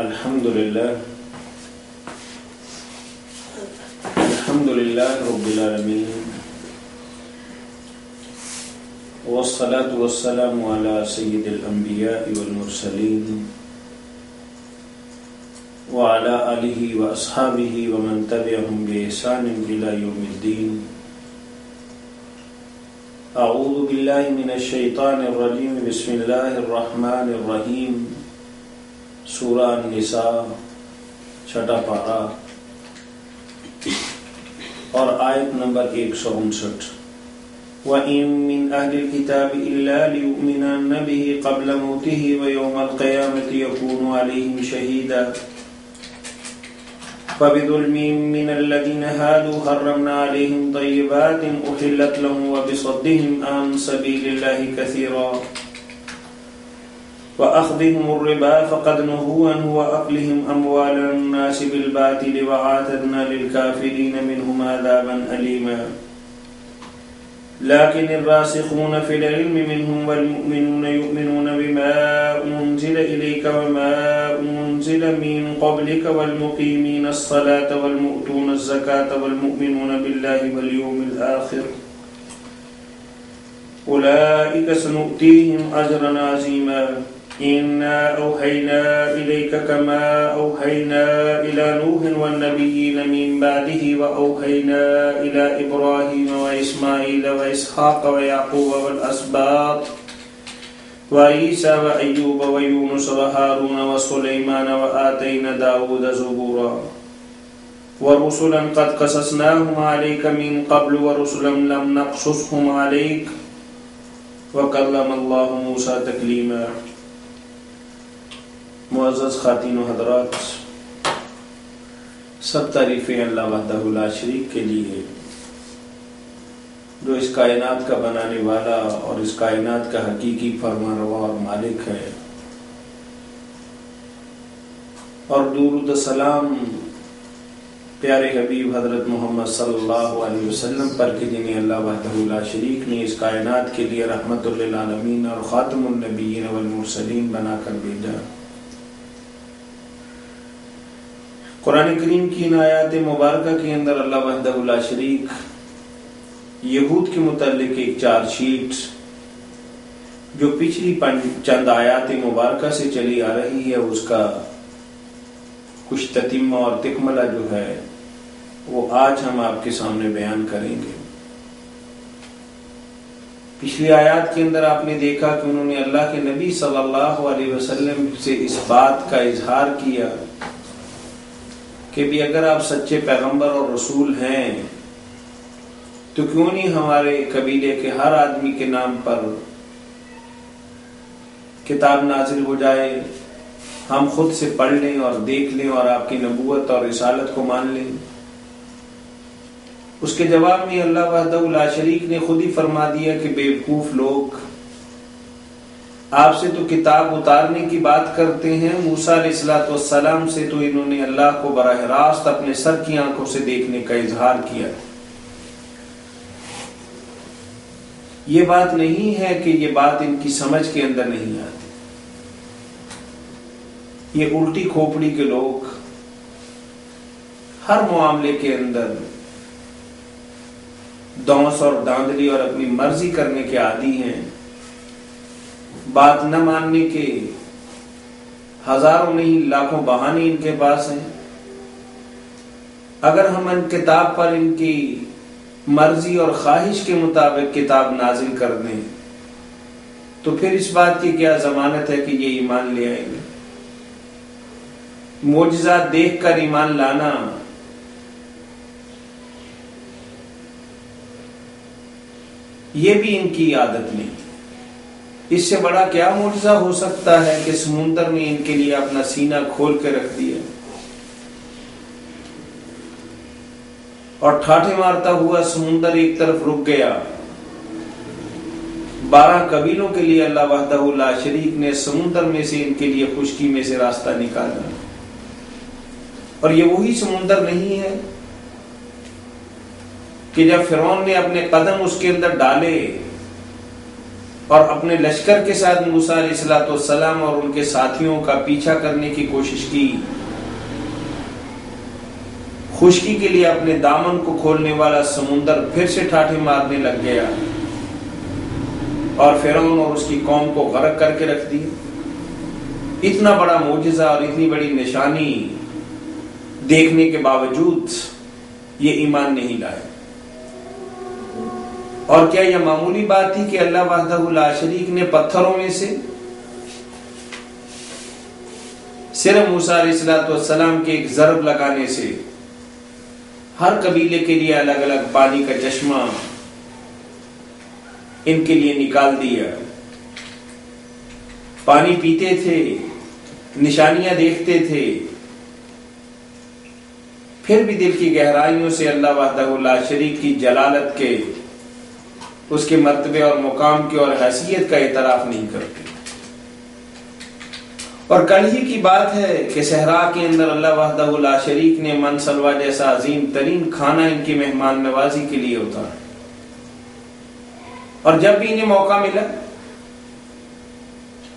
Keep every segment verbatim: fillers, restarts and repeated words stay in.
अल्हम्दुलिल्लाह अल्हम्दुलिल्लाह रब्बिल आलमीन वस्सलातु वस्सलामु अला सय्यिदिल अंबिया वल मुरसलीन व अला आलिहि व अस्हाबिहि व मन तबिअहुम बि इहसान इला यौमिद्दीन। अऊज़ु बिल्लाहि मिनश शैतानिर रजीम। बिस्मिल्लाहिर रहमानिर रहीम। सूरह अल निसा छठा पारा और आयत नंबर एक सौ उनसठ। वइन मिन अहलिल किताब इल्ला लियुमिनन बिही क़ब्ल मौतिही व यौमल क़ियामति यकूनु अलैहिम शहीदा। فبظلم من الذين هادوا حرمنا عليهم طيبات أحلت لهم وبصدهم عن سبيل الله كثيرا وأخذهم الربا فقد نهوا عنه وأكلهم أموال الناس بالباطل وأعتدنا للكافرين منهم عذابا أليما لكن الراسخون في العلم منهم والمؤمنون يؤمنون بما أنزل إليك وما أنزل من قبلك والمقيمين الصلاة والمؤتون الزكاة والمؤمنون بالله واليوم الآخر أولئك سنؤتيهم أجرا عظيما إنا أوحينا إليك كما أوحينا إلى نوح والنبيين من بعده وأوحينا إلى إبراهيم وإسماعيل وإسحاق ويعقوب والأسباط وعيسى وأيوب ويونس وهارون وسليمان وآتينا داود زبورا ورسلا قد قصصناهم عليك من قبل ورسلا لم نقصصهم عليك وكلم الله موسى تكليما। मुअज़्ज़ज़ ख़ातीन व हज़रात, सब तारीफ़ें अल्लाह वहदहू ला शरीक के लिए जो इस कायनात का बनाने वाला और इस कायनात का हकीकी फरमानवा और मालिक है। और दुरूद सलाम प्यारे हबीब हज़रत मोहम्मद सल्लल्लाहु अलैहि वसल्लम पर कि जिन्हें अल्लाह वहदहू ला शरीक ने इस कायनात के लिए रहमतुल लिल आलमीन और ख़ातमुन नबिय्यीन वल मुरसलीन बनाकर भेजा। कुरान करीम की इन आयात मुबारक के अंदर अल्लाह वहदहू ला शरीक यहूद के मुतल्लिक एक चार्जशीट जो पिछली चंद आयात मुबारक से चली आ रही है उसका कुछ ततिम्मा और तिकमला जो है वो आज हम आपके सामने बयान करेंगे। पिछली आयात के अंदर आपने देखा कि उन्होंने अल्लाह के नबी सल्लल्लाहु अलैहि वसल्लम से इस बात का इजहार किया कि भी अगर आप सच्चे पैगंबर और रसूल हैं तो क्यों नहीं हमारे कबीले के हर आदमी के नाम पर किताब नाजिल हो जाए, हम खुद से पढ़ लें और देख लें और आपकी नबूवत और रिसालत को मान लें। उसके जवाब में अल्लाह वहदहू ला शरीक ने खुद ही फरमा दिया कि बेवकूफ लोग, आपसे तो किताब उतारने की बात करते हैं, मूसा अलैहिस्सलाम से तो इन्होंने अल्लाह को बराह रास्त अपने सर की आंखों से देखने का इजहार किया। ये बात नहीं है कि ये बात इनकी समझ के अंदर नहीं आती। ये उल्टी खोपड़ी के लोग हर मामले के अंदर दौंस और दांधली और अपनी मर्जी करने के आदी हैं। बात न मानने के हजारों नहीं लाखों बहाने इनके पास हैं। अगर हम इन किताब पर इनकी मर्जी और ख्वाहिश के मुताबिक किताब नाजिल कर दें तो फिर इस बात की क्या जमानत है कि ये ईमान ले आएंगे। मोजज़ा देखकर ईमान लाना ये भी इनकी आदत नहीं। इससे बड़ा क्या मुआजजा हो सकता है कि समुंदर ने इनके लिए अपना सीना खोल के रख दिया और ठाठे मारता हुआ समुंदर एक तरफ रुक गया। बारह कबीलों के लिए अल्लाह वहदहू ला शरीक ने समुंदर में से इनके लिए खुशकी में से रास्ता निकाला। और ये वही समुंदर नहीं है कि जब फिरौन ने अपने कदम उसके अंदर डाले और अपने लश्कर के साथ मूसा अलैहिस्सलाम और उनके साथियों का पीछा करने की कोशिश की। खुशकी के लिए अपने दामन को खोलने वाला समुंदर फिर से ठाठे मारने लग गया और फिरौन और उसकी कौम को गरक करके रख दिया। इतना बड़ा मोजिज़ा और इतनी बड़ी निशानी देखने के बावजूद ये ईमान नहीं लाए। और क्या यह मामूली बात थी कि अल्लाह वहदहू ला शरीक ने पत्थरों में से सिर्फ मूसा अलैहिस्सलाम के एक जरब लगाने से हर कबीले के लिए अलग अलग पानी का चश्मा इनके लिए निकाल दिया। पानी पीते थे, निशानियां देखते थे, फिर भी दिल की गहराइयों से अल्लाह वहदहू ला शरीक की जलालत के, उसके मर्तबे और मुकाम की और हैसियत का एतराफ नहीं करते। और कल ही की बात है कि सहरा के अंदर अल्लाह वहदहू ला शरीक ने मनसलवा जैसा अजीम तरीन खाना इनकी मेहमान नवाजी के लिए उतारा। और जब भी इन्हें मौका मिला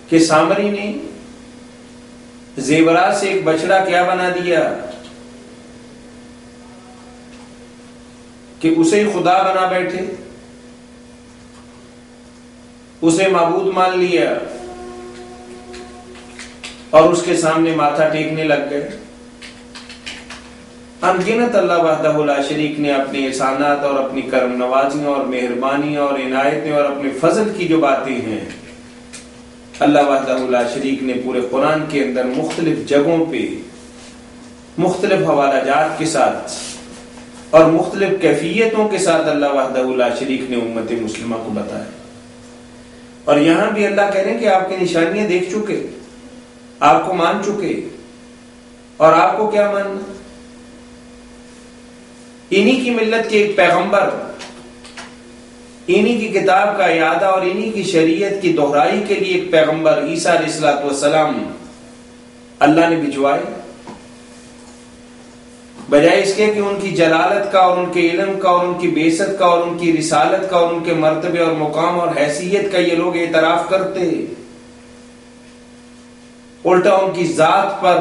कि सामरी ने जेवरा से एक बछड़ा क्या बना दिया कि उसे ही खुदा बना बैठे, उसे माबूद मान लिया और उसके सामने माथा टेकने लग गए। अनगिनत अल्लाह वहदहू ला शरीक ने अपने एहसानात और अपनी करम नवाजियों और मेहरबानी और इनायतें और अपने फजल की जो बातें हैं, अल्लाह वहदहू ला शरीक ने पूरे कुरान के अंदर मुख्तलिफ जगहों पर मुख्तलिफ हवालाजात के साथ और मुख्तलिफ कैफियतों के साथ अल्लाह वहदहू ला शरीक ने उम्मत मुस्लिमा को बताया। और यहां भी अल्लाह कह रहे हैं कि आपकी निशानियां देख चुके, आपको मान चुके, और आपको क्या मानना। इन्हीं की मिल्लत के एक पैगंबर, इन्हीं की किताब का यादा और इन्हीं की शरीयत की दोहराई के लिए एक पैगंबर ईसा अलैहिस्सलाम अल्लाह ने भिजवाए। बजाय इसके कि उनकी जलालत का और उनके इल्म का और उनकी बेसत का और उनकी रिसालत का और उनके मर्तबे और मुकाम और हैसियत का ये लोग एतराफ करते, उल्टा उनकी जात पर,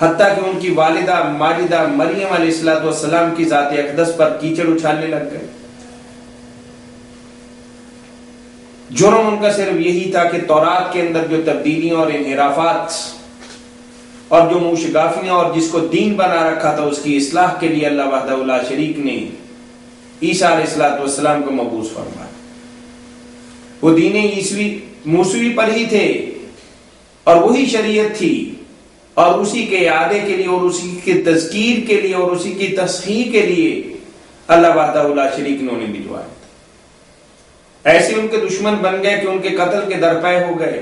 हत्ता कि उनकी वालिदा माजिदा मरियम अलैहिस्सलाम की जात अक़दस पर कीचड़ उछालने लग गए। जुर्म उनका सिर्फ यही था कि तौरात के अंदर जो तब्दीलियां और इन्हिराफात और जो मुशगाफियां और जिसको दीन बना रखा था, उसकी इस्लाह के लिए अल्लाह वहदहू ला शरीक ने ईसा अलैहिस्सलाम को मबूस फरमाया। वो दीने ईसवी मूसवी पर ही थे और वही शरीयत थी और उसी के यादे के लिए और उसी के तज़कीर के लिए और उसी की तस्हीह के लिए अल्लाह वहदहू ला शरीक ने उन्हें भिजवाया। ऐसे उनके दुश्मन बन गए कि उनके कत्ल के दरपय हो गए।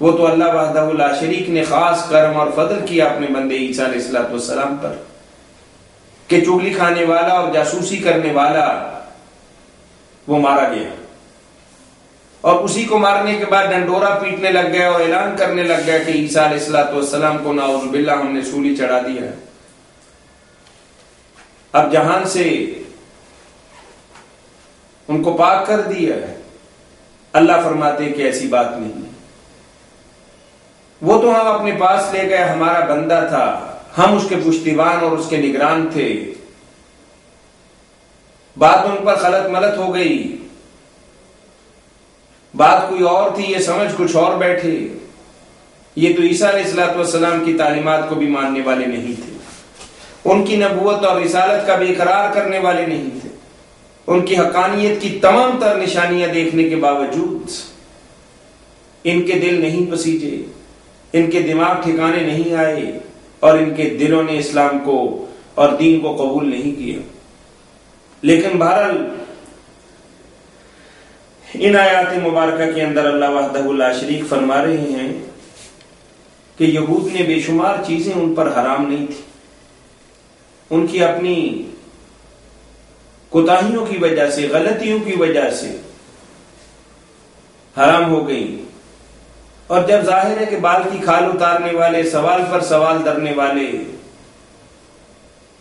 वो तो अल्लाह वहदहू ला शरीक ने खास करम और फजल किया अपने बंदे ईसा अलैहिस्सलाम पर कि चुगली खाने वाला और जासूसी करने वाला वो मारा गया। और उसी को मारने के बाद डंडोरा पीटने लग गया और ऐलान करने लग गया कि ईसा अलैहिस्सलाम को नाउज़ुबिल्ला हमने सूली चढ़ा दिया है, अब जहान से उनको पाक कर दिया है। अल्लाह फरमाते कि ऐसी बात नहीं, वो तो हम अपने पास ले गए, हमारा बंदा था, हम उसके पुश्तीबान और उसके निगरान थे। बात उन पर खलत मलत हो गई, बात कोई और थी, ये समझ कुछ और बैठे। ये तो ईसा अलैहिस्सलाम की तालीमात को भी मानने वाले नहीं थे, उनकी नबूवत और रिसालत का भी इकरार करने वाले नहीं थे। उनकी हकानियत की तमाम तर निशानियां देखने के बावजूद इनके दिल नहीं पसीजे, इनके दिमाग ठिकाने नहीं आए और इनके दिलों ने इस्लाम को और दीन को कबूल नहीं किया। लेकिन बहरहाल इन आयात मुबारक के अंदर अल्लाह वहदहू ला शरीक फरमा रहे हैं कि यहूद ने बेशुमार चीजें उन पर हराम नहीं थी, उनकी अपनी कोताहियों की वजह से, गलतियों की वजह से हराम हो गई। और जब जाहिर है कि बाल की खाल उतारने वाले, सवाल पर सवाल धरने वाले,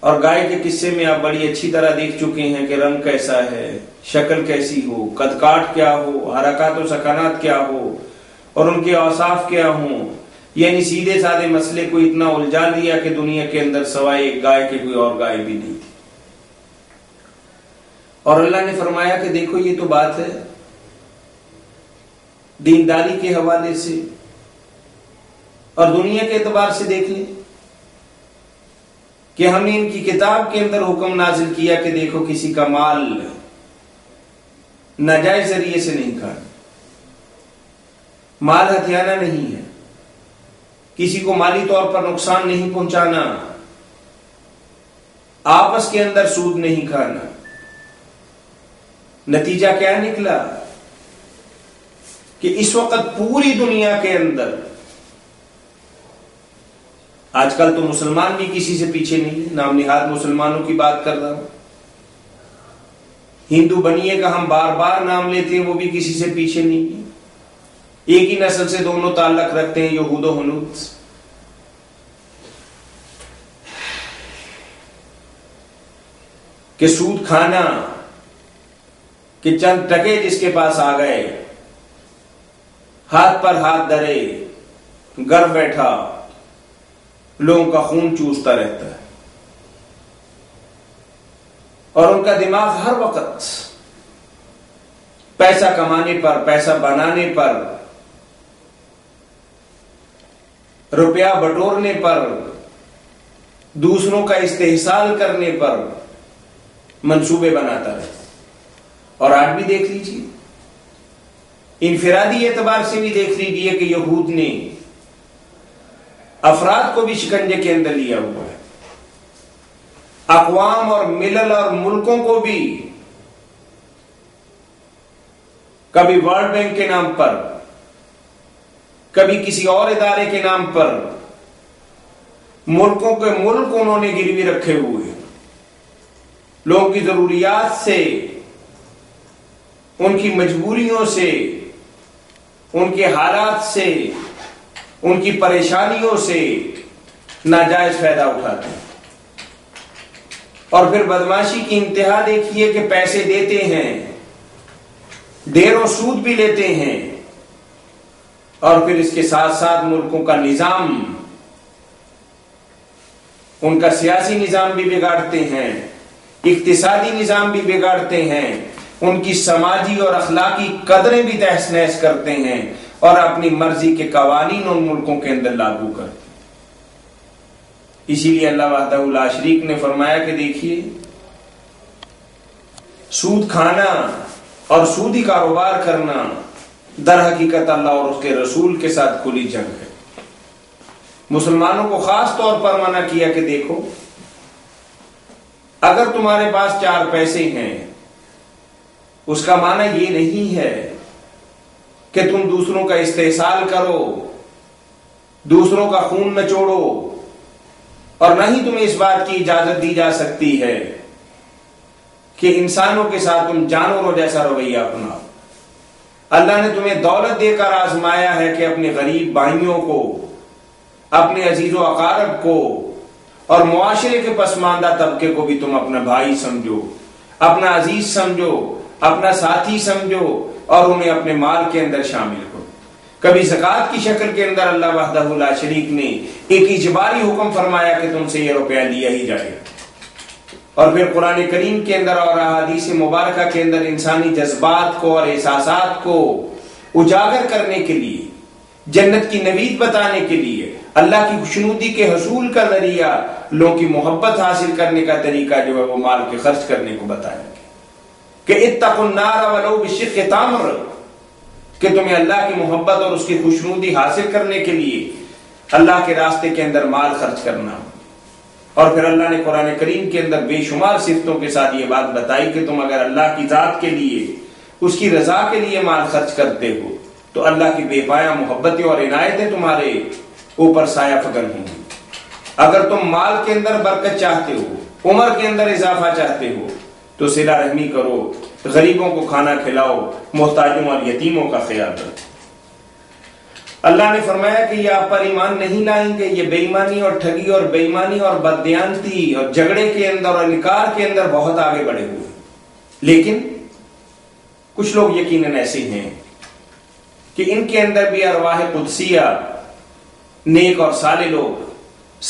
और गाय के किस्से में आप बड़ी अच्छी तरह देख चुके हैं कि रंग कैसा है, शक्ल कैसी हो, कदकाट क्या हो, हरकत और सकानात क्या हो और उनके औसाफ क्या हों, यानी सीधे साधे मसले को इतना उलझा दिया कि दुनिया के अंदर सवाए एक गाय के कोई और गाय भी नहीं थी। और अल्लाह ने फरमाया कि देखो ये तो बात है दीनदारी के हवाले से, और दुनिया के एतबार से देख लें कि हमने इनकी किताब के अंदर हुक्म नाजिल किया कि देखो किसी का माल नाजायज जरिए से नहीं खाना, माल हथियाना नहीं है, किसी को माली तौर पर नुकसान नहीं पहुंचाना, आपस के अंदर सूद नहीं खाना। नतीजा क्या निकला कि इस वक्त पूरी दुनिया के अंदर, आजकल तो मुसलमान भी किसी से पीछे नहीं है, नाम निहाद मुसलमानों की बात कर रहा हूं, हिंदू बनिए का हम बार बार नाम लेते हैं, वो भी किसी से पीछे नहीं है, एक ही नस्ल से दोनों ताल्लुक रखते हैं, यहूदो हनूद। के सूद खाना, कि चंद टके जिसके पास आ गए, हाथ पर हाथ धरे, घर बैठा लोगों का खून चूसता रहता है और उनका दिमाग हर वक्त पैसा कमाने पर, पैसा बनाने पर, रुपया बटोरने पर, दूसरों का इस्तेहसाल करने पर मंसूबे बनाता रहता। और आज भी देख लीजिए, इनफिरादी एतबार से भी देख लीजिए कि यहूद ने अफराद को भी शिकंजे के अंदर लिया हुआ है, अकवाम और मिलल और मुल्कों को भी कभी वर्ल्ड बैंक के नाम पर, कभी किसी और इदारे के नाम पर मुल्कों के मुल्क उन्होंने गिरवी रखे हुए, लोगों की जरूरियात से, उनकी मजबूरियों से, उनके हालात से, उनकी परेशानियों से नाजायज फायदा उठाते हैं। और फिर बदमाशी की इंतहा देखिए कि पैसे देते हैं, ढेरों सूद भी लेते हैं, और फिर इसके साथ साथ मुल्कों का निजाम, उनका सियासी निजाम भी बिगाड़ते हैं, इक्तिसादी निजाम भी बिगाड़ते हैं, उनकी समाजी और अखलाकी कदरें भी तहस नहस करते हैं और अपनी मर्जी के कवानीन उन मुल्कों के अंदर लागू करते। इसीलिए अल्लाह वहदहु ला शरीक ने फरमाया कि देखिए सूद खाना और सूदी कारोबार करना दर हकीकत अल्लाह और उसके रसूल के साथ खुली जंग है। मुसलमानों को खास तौर पर मना किया कि देखो अगर तुम्हारे पास चार पैसे हैं, उसका माना ये नहीं है कि तुम दूसरों का इस्तेहसाल करो, दूसरों का खून न छोड़ो, और नहीं तुम्हें इस बात की इजाजत दी जा सकती है कि इंसानों के साथ तुम जानवरों जैसा रवैया अपनाओ। अल्लाह ने तुम्हें दौलत देकर आजमाया है कि अपने गरीब भाइयों को, अपने अजीजों अकारब को और मुआशरे के पसमानदा तबके को भी तुम अपना भाई समझो, अपना अजीज समझो, अपना साथी समझो और उन्हें अपने माल के अंदर शामिल करो। कभी ज़कात की शक्ल के अंदर अल्लाह वहदहु ला शरीक ने एक इजबारी हुक्म फरमाया कि तुमसे ये रुपया लिया ही जाएगा, और फिर कुरान करीम के अंदर और अहादीस मुबारक के अंदर इंसानी जज्बात को और एहसासात को उजागर करने के लिए, जन्नत की नवीद बताने के लिए, अल्लाह की खुशनुदी के हसूल का जरिया, लोगों की मोहब्बत हासिल करने का तरीका जो है वो माल के खर्च करने को बताया कि इत्तकुन्नार वलौ बिशिक्कि तम्र, कि तुम्हें अल्लाह की मोहब्बत और उसकी खुशनुदी हासिल करने के लिए अल्लाह के रास्ते के अंदर माल खर्च करना। और फिर अल्लाह ने कुरान करीम के अंदर बेशुमार सिफतों के साथ ये बात बताई कि तुम अगर अल्लाह की जात के लिए, उसकी रजा के लिए माल खर्च करते हो तो अल्लाह की बेपाया मोहब्बतें और इनायतें तुम्हारे ऊपर साया फगन होंगी। अगर तुम माल के अंदर बरकत चाहते हो, उम्र के अंदर इजाफा चाहते हो तो सिला रहमी करो, गरीबों को खाना खिलाओ, मोहताजों और यतीमों का ख्याल रखो। अल्लाह ने फरमाया कि ये आप पर ईमान नहीं लाएंगे, ये बेईमानी और ठगी और बेईमानी और बददियानती और झगड़े के अंदर और इनकार के अंदर बहुत आगे बढ़े हुए, लेकिन कुछ लोग यकीनन ऐसे हैं कि इनके अंदर भी अरवाह कुदसिया, नेक और साले लोग,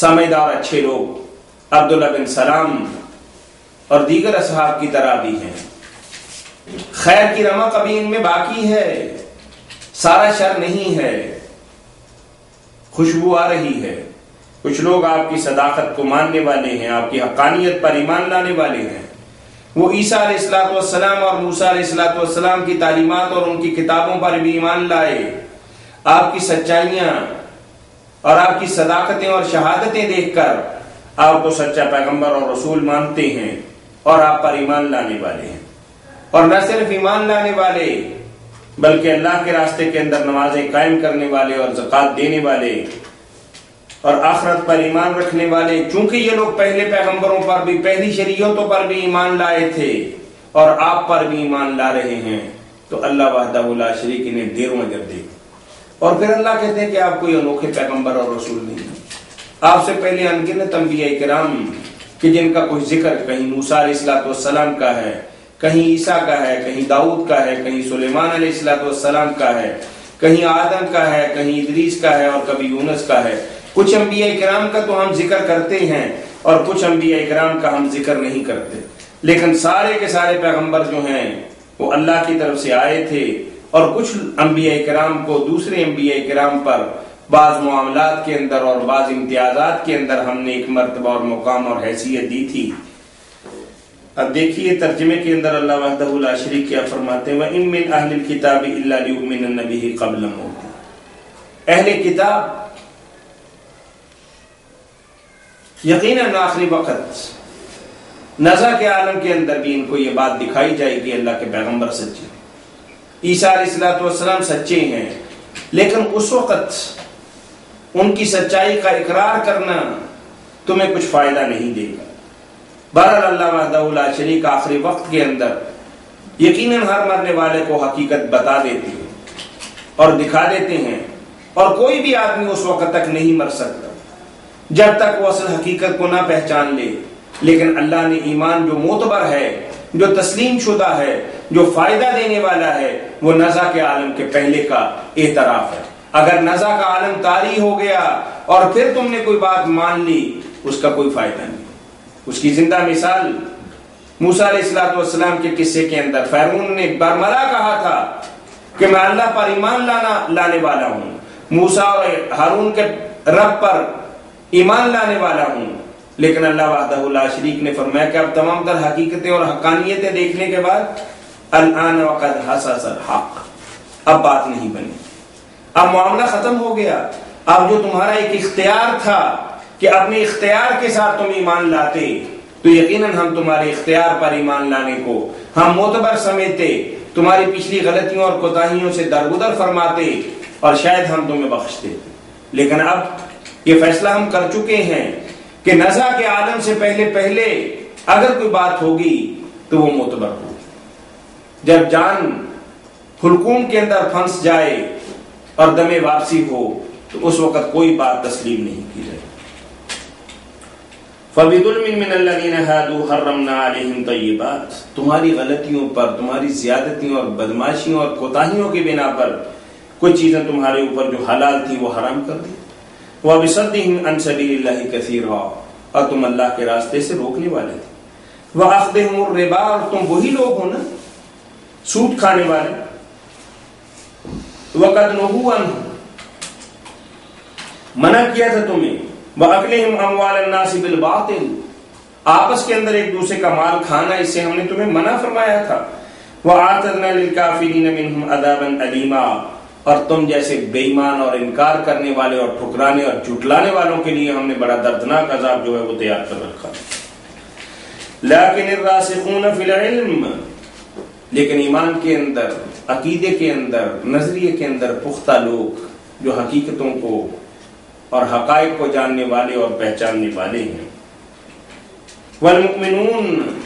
समझदार अच्छे लोग अब्दुल्ला बिन सलाम और दीगर असहाब की तरह भी हैं। खैर की रमा कभी इनमें बाकी है, सारा शर नहीं है। खुशबू आ रही है। कुछ लोग आपकी सदाकत को मानने वाले हैं, आपकी हक्कानियत पर ईमान लाने वाले हैं। वो ईसा अलैहिस्सलाम और मूसा अलैहिस्सलाम की तालीमात और उनकी किताबों पर भी ईमान लाए। आपकी सच्चाइयां और आपकी सदाकतें और शहादतें देखकर आपको सच्चा पैगंबर और रसूल मानते हैं और आप पर ईमान लाने वाले हैं। और न सिर्फ ईमान लाने वाले बल्कि अल्लाह के रास्ते के अंदर नमाजें कायम करने वाले और ज़कात देने वाले और आखरत पर ईमान रखने वाले। चूंकि ये लोग पहले पैगंबरों पर भी, पहली शरीयतों पर भी ईमान लाए थे और आप पर भी ईमान ला रहे हैं, तो अल्लाह वहदहू ला शरीक ने देरों अजर दे। और फिर अल्लाह कहते हैं कि आप कोई अनोखे पैगंबर और रसूल नहीं। आपसे पहले अनगिनत अंबिया किराम कि जिनका कोई जिक्र कहीं मूसा अलैहिस्सलाम का है, कहीं ईसा का है, कहीं दाऊद का है, कहीं सुलेमान अलैहिस्सलाम का है, कहीं आदम का है, कहीं इदरीस का है और कभी यूनुस का है। कुछ अंबिया किराम का तो हम जिक्र करते हैं और कुछ अंबिया किराम का हम जिक्र नहीं करते, लेकिन सारे के सारे पैगंबर जो हैं वो अल्लाह की तरफ से आए थे। और कुछ अंबिया किराम को दूसरे अंबिया किराम पर बाज़ मुआमलात के अंदर और बाज़ इम्तियाजात के अंदर हमने एक मरतबा और मुकाम और हैसियत दी थी। अब देखिए तर्जमे के अंदर अल्लाह वहदहू ला शरीक क्या फरमाते हैं, व इन मिन अहलिल किताब इल्ला लियुमिनन बिही क़ब्ल मौतिह। अहले किताब यकीनन आखिरी वक्त नज़ा के आलम के अंदर भी इनको ये बात दिखाई जाएगी, अल्लाह के पैगंबर सच्चे, ईसा अलैहिस्सलाम सच्चे हैं, लेकिन उस वक्त उनकी सच्चाई का इकरार करना तुम्हें कुछ फायदा नहीं देगा। बहरहाल अल्लाह वहदहू ला शरीक आखिरी वक्त के अंदर यकीनन हर मरने वाले को हकीकत बता देते हैं और दिखा देते हैं, और कोई भी आदमी उस वक्त तक नहीं मर सकता जब तक वो असल हकीकत को ना पहचान ले। लेकिन अल्लाह ने ईमान जो मोतबर है, जो तस्लीम शुदा है, जो फायदा देने वाला है, वो नज़ा के आलम के पहले का एतराफ़ है। अगर नज़ा का आलम तारी हो गया और फिर तुमने कोई बात मान ली, उसका कोई फायदा नहीं। उसकी जिंदा मिसाल मूसा अलैहिस्सलाम के किस्से के अंदर फ़िरौन ने बरमला कहा था कि मैं अल्लाह पर ईमान लाना लाने वाला हूँ, मूसा और हारून के रब पर ईमान लाने वाला हूँ, लेकिन अल्लाह वहदहू ला शरीक ने फरमाया कि अब तमाम तर हकीकतें और हक्कानियतें देखने के बाद अल्आन वक़द हससल हक़, अब बात नहीं बनी, अब मामला खत्म हो गया। अब जो तुम्हारा एक इख्तियार था कि अपने इख्तियार के साथ तुम ईमान लाते तो यकीनन हम तुम्हारे इख्तियार पर ईमान लाने को हम मोतबर समझते, तुम्हारी पिछली गलतियों और कोताहियों से दरगुदर फरमाते और शायद हम तुम्हें बख्शते। लेकिन अब ये फैसला हम कर चुके हैं कि नज़ा के आलम से पहले पहले अगर कोई बात होगी तो वो मोतबर होगी। जब जान हुलकूम के अंदर फंस जाए और दमे वापसी हो तो उस वक्त कोई बात तस्लीम नहीं की जाए। तुम्हारी गलतियों पर, तुम्हारी ज्यादतियों और बदमाशियों और कोताहियों के बिना पर कुछ चीजें तुम्हारे ऊपर जो हलाल थी वो हराम कर दी। वह बिसद्दिहिम अन सबीलिल्लाहि कसीरा, और तुम अल्लाह के रास्ते से रोकने वाले थे। वह अख्दिहुमुर रिबा, और तुम वही लोग हो ना सूद खाने वाले। वक़द नहू अन्हु, मना किया था तुम्हें। वअकलहुम अम्वाल अन्नास बिल बातिल, आपस के अंदर एक दूसरे का माल खाना, इससे हमने तुम्हें मना फरमाया था। वअअतदना लिल काफिरीन मिनहुम अज़ाबन अलीमा, और तुम जैसे बेईमान और इनकार करने वाले और ठुकराने और झुटलाने वालों के लिए हमने बड़ा दर्दनाक अज़ाब जो है वो तैयार कर रखा। लाकिन अर्रासिखून फिल इल्म, लेकिन ईमान के अंदर, अकीदे के अंदर, नजरिए के अंदर पुख्ता लोग जो हकीकतों को और हकायक को जानने वाले और पहचानने वाले हैं। वल्मुमिनून,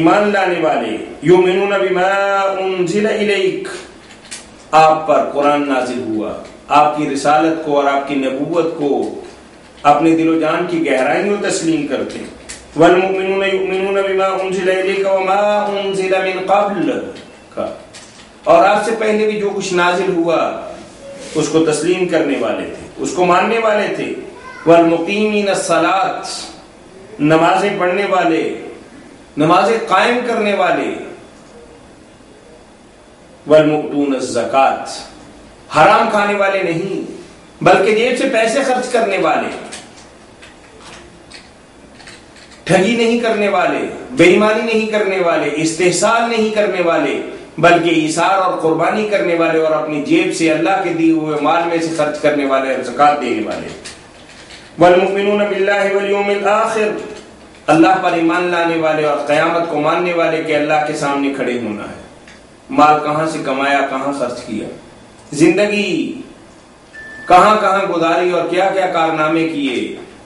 ईमान लाने वाले। युमिनून बिमा उनज़िला इलैक, आप पर कुरान नाजिल हुआ, आपकी रिसालत को और आपकी नबूवत को अपने दिलो जान की गहराई में तस्लीम करते हैं। वल्मुमिनून युमिनून बिमा उनज़िला इलैक वमा उनज़िला मिन क़ब्ल का, और आपसे पहले भी जो कुछ नाजिल हुआ उसको तस्लीम करने वाले थे, उसको मानने वाले थे। वल मुकीमीन अस्सलात, नमाजें पढ़ने वाले, नमाजें कायम करने वाले। वल मुतून ज़कात, हराम खाने वाले नहीं बल्कि जेब से पैसे खर्च करने वाले, ठगी नहीं करने वाले, बेईमानी नहीं करने वाले, इस्तेहसाल नहीं करने वाले, बल्कि ईसार और कुर्बानी करने वाले और अपनी जेब से अल्लाह के दिए हुए माल में से खर्च करने वाले और ज़कात देने वाले। वल्मुमिनून बिल्लाहि वल यौमिल आखिर, अल्लाह पर ईमान लाने वाले और क़यामत को मानने वाले के अल्लाह के सामने खड़े होना है। माल कहाँ से कमाया, कहाँ खर्च किया, जिंदगी कहाँ कहाँ गुजारी और क्या क्या कारनामे किए,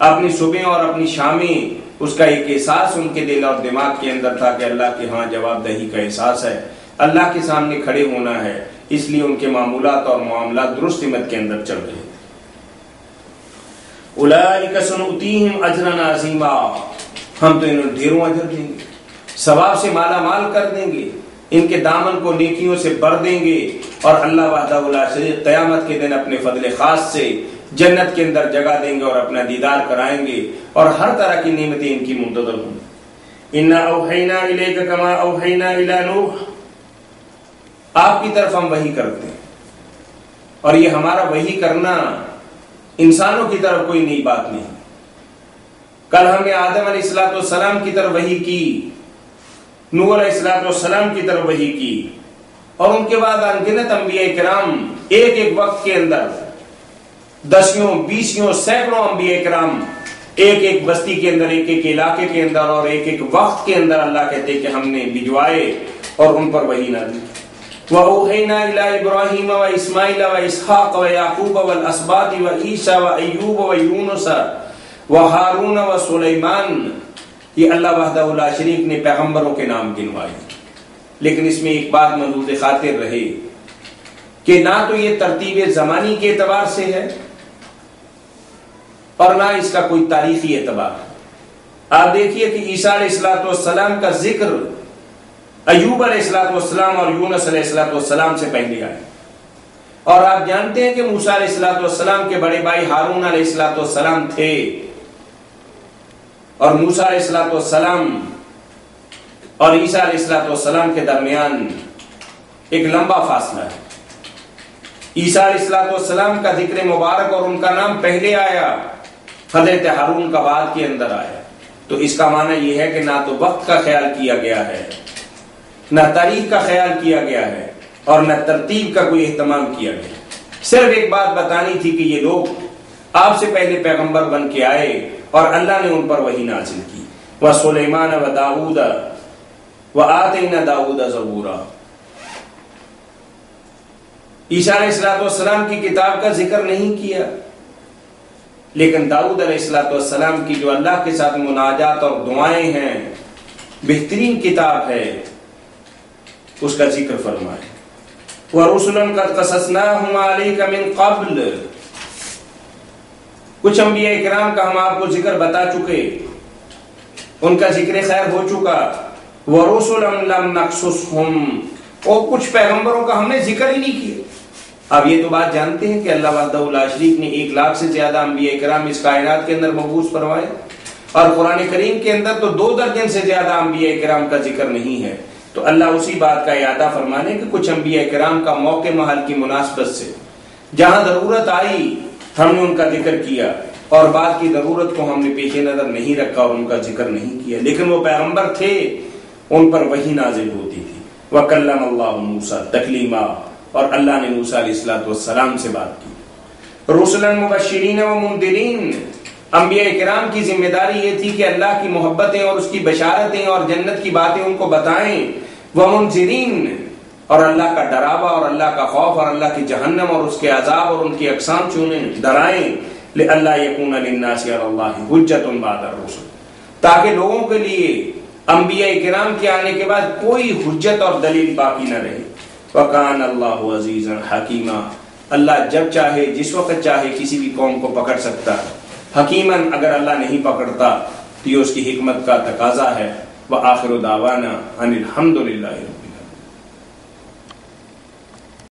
अपनी सुबह और अपनी शामें, उसका एक एहसास उनके दिल और दिमाग के अंदर था कि अल्लाह के हाँ जवाबदेही का एहसास है, अल्लाह के सामने खड़े होना है, इसलिए उनके मामूलात और मामलात दुरुस्त हिम्मत के अंदर चल रहे। उलाइका सनुतीहिम अजरन अज़ीमा, हम तो इन्हें ढेरों अजर देंगे, सवाब से माला माल कर देंगे, इनके दामन को नेकियों से भर देंगे और अल्लाह वहदहु ला शरीक क़यामत के दिन अपने फजल खास से जन्नत के अंदर जगह देंगे और अपना दीदार कराएंगे और हर तरह की नेमतें इनकी मुंतज़र होंगी। इन्ना औहैना इलैका कमा औहैना इला नूह, आपकी तरफ हम वही करते हैं और ये हमारा वही करना इंसानों की तरफ कोई नई बात नहीं। कल हमने आदम अलैहिस्सलाम की तरफ वही की, नूह अलैहिस्सलाम की तरफ वही की और उनके बाद अनगिनत अंबिया किराम, एक एक वक्त के अंदर दसियों बीसियों सैकड़ों अंबिया किराम एक एक बस्ती के अंदर, एक एक इलाके के अंदर और एक एक वक्त के अंदर अल्लाह कहते कि हमने भिजवाए और उन पर वही नाज़िल। वऔहैना इला इब्राहीम व इस्माइल व इसहाक व याकूब वल असबात व ईसा व अय्यूब व यूनुस व हारून व सुलेमान, ये अल्लाह वहदहु ला शरीक ने पैगंबरों के नाम गिनवाए। लेकिन इसमें एक बात मंजूर खातिर रहे कि ना तो ये तरतीब जमानी के एतबार से है और ना इसका कोई तारीखी एतबार। आप देखिए कि ईसा अलैहिस्सलाम का जिक्र अय्यूब अलैहिस्सलाम और यूनुस अलैहिस्सलाम से पहले आए और आप जानते हैं कि मूसा अलैहिस्सलाम के बड़े भाई हारून अलैहिस्सलाम थे और मूसा अलैहिस्सलाम और ईसा अलैहिस्सलाम के दरमियान एक लंबा फासला है। ईसा अलैहिस्सलाम का जिक्र मुबारक और उनका नाम पहले आया, हजरत हारून का बाद के अंदर आया। तो इसका माना यह है कि ना तो वक्त का ख्याल किया गया है, न तारीख का ख्याल किया गया है और न तरतीब का कोई एहतमाम किया गया। सिर्फ एक बात बतानी थी कि ये लोग आपसे पहले पैगंबर बन के आए और अल्लाह ने उन पर वही नाजिल की। व सुलेमान व दाऊद व आतैना दाऊद ज़बूरा, ईसा अलैहिस्सलाम की किताब का जिक्र नहीं किया लेकिन दाऊद अलैहिस्सलाम की जो अल्लाह के साथ मुनाजात और दुआएं हैं, बेहतरीन किताब है, उसका जिक्र फरमाए। वरुसुलन कद कससनाहुम अलैका मिन क़ब्ल, कुछ अंबिया इकराम का हम आपको जिक्र बता चुके, उनका जिक्र खैर हो चुका। वरुसुलन लम नक़सुसहुम, और कुछ पैगंबरों का हमने जिक्र ही नहीं किया। अब ये तो बात जानते हैं कि अल्लाह वहदहु ला शरीक ने एक लाख से ज्यादा अंबिया इकराम इस कायनात के अंदर महबूस फरमाए और कुरान करीम के अंदर तो दो दर्जन से ज्यादा अंबिया इकराम का जिक्र नहीं है। तो अल्लाह उसी बात का इरादा फरमाने कि कुछ अंबिया किराम का मौके महल की मुनासबत से जहां जरूरत आई हमने उनका जिक्र किया और बाद की जरूरत को हमने पेश नजर नहीं रखा और उनका जिक्र नहीं किया, लेकिन वो पैगंबर थे, उन पर वही नाजिल होती थी। वकल्लम अल्लाह मूसा तकलीमा, और अल्लाह ने मूसा अलैहिस्सलाम से बात की। रुसुलन मुबश्शिरीन व मुंदिरीन, अंबिया किराम की जिम्मेदारी ये थी कि अल्लाह की मोहब्बतें और उसकी बशारतें और जन्नत की बातें उनको बताएं। वह मुनज़िरीन, और अल्लाह का डरावा और अल्लाह का खौफ और अल्लाह की जहन्नम और उसके अजाब और उनकी अकसाम चुने डराएं। लिअल्ला यकूना लिन्नासि अलल्लाहि हुज्जतुन बादर रुसूल, ताकि लोगों के लिए अंबिया किराम के आने के बाद कोई हुज्जत और दलील बाकी न रहे। वकान अल्लाहु अज़ीज़न हकीमा, अल्लाह जब चाहे जिस वक्त चाहे किसी भी कौम को पकड़ सकता है। हकीमन, अगर अल्लाह नहीं पकड़ता तो ये उसकी हिकमत का तकाजा है। व आखिर दावाना अनिल हम्दुलिल्लाह।